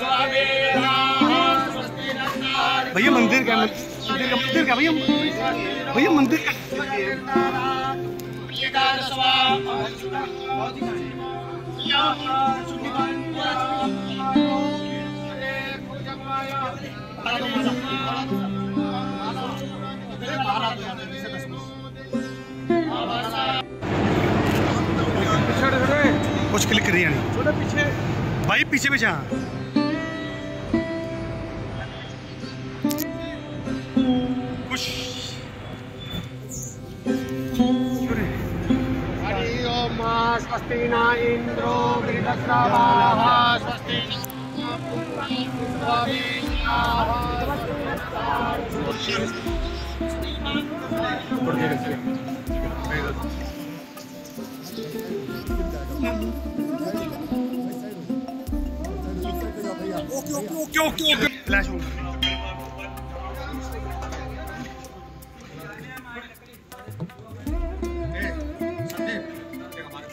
भैया मंदिर का भैया भैया मंदिर का कुछ क्लिक करिए यानी पीछे भाई पीछे पीछे हाँ कुछ स्वस्तिना इंद्रो स्वस्तिना ओके ओके ओके फ्लैश हो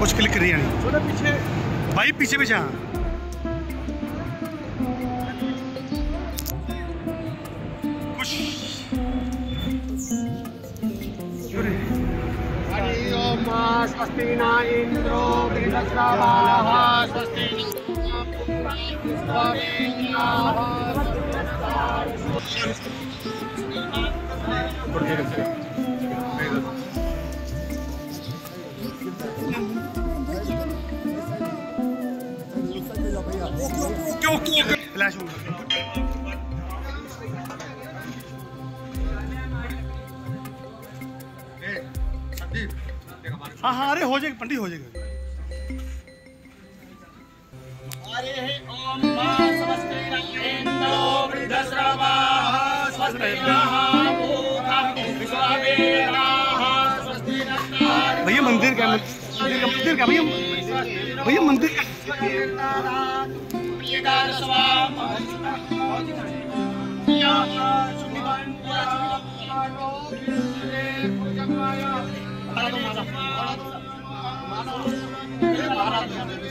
कुछ क्लिक करिए यानी पीछे भाई पीछे पीछे हाँ स्वस्तिना इंद्रो वृद्धश्रवाः स्वस्ति फ्लैश हाँ हाँ अरे हो जाएगा पंडित हो जाएगा हरे ओम स्वस्ति इंद्रो वृद्धश्रवाः स्वस्ति नः भूतः स्वाहेताः स्वस्ति नः भैया मंदिर का भैया भैया मंदिर का